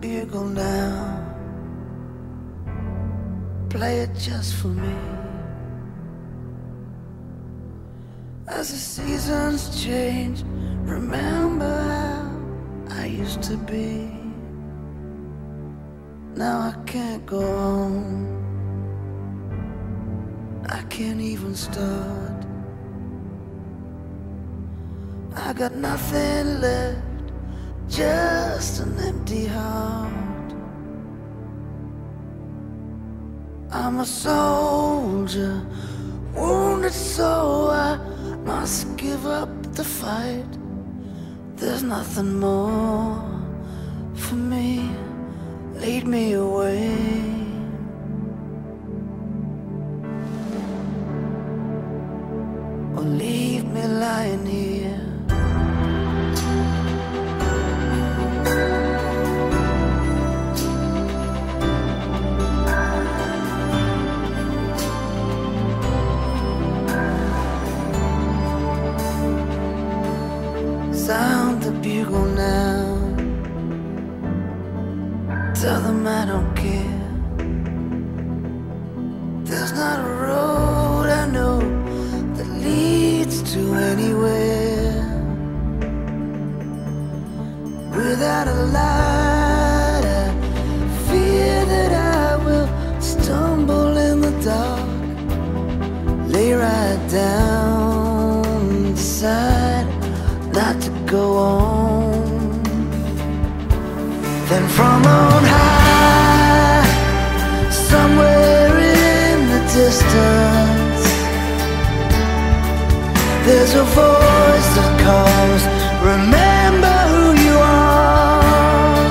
bugle now. Play it just for me. As the seasons change, remember how I used to be. Now I can't go on. I can't even start. I got nothing left, just an empty heart. I'm a soldier, wounded, so I must give up the fight. There's nothing more for me. Lead me away. Or leave me lying here. Sound the bugle now. Tell them I don't care. There's not a road I know that leads to anywhere. Without a light, I fear that I will stumble in the dark. Lay right down, decide not to go on. Then from on high, somewhere in the distance, there's a voice that calls, remember who you are.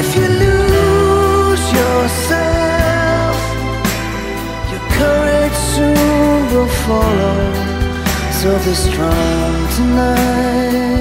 If you lose yourself, your courage soon will follow. So be strong tonight.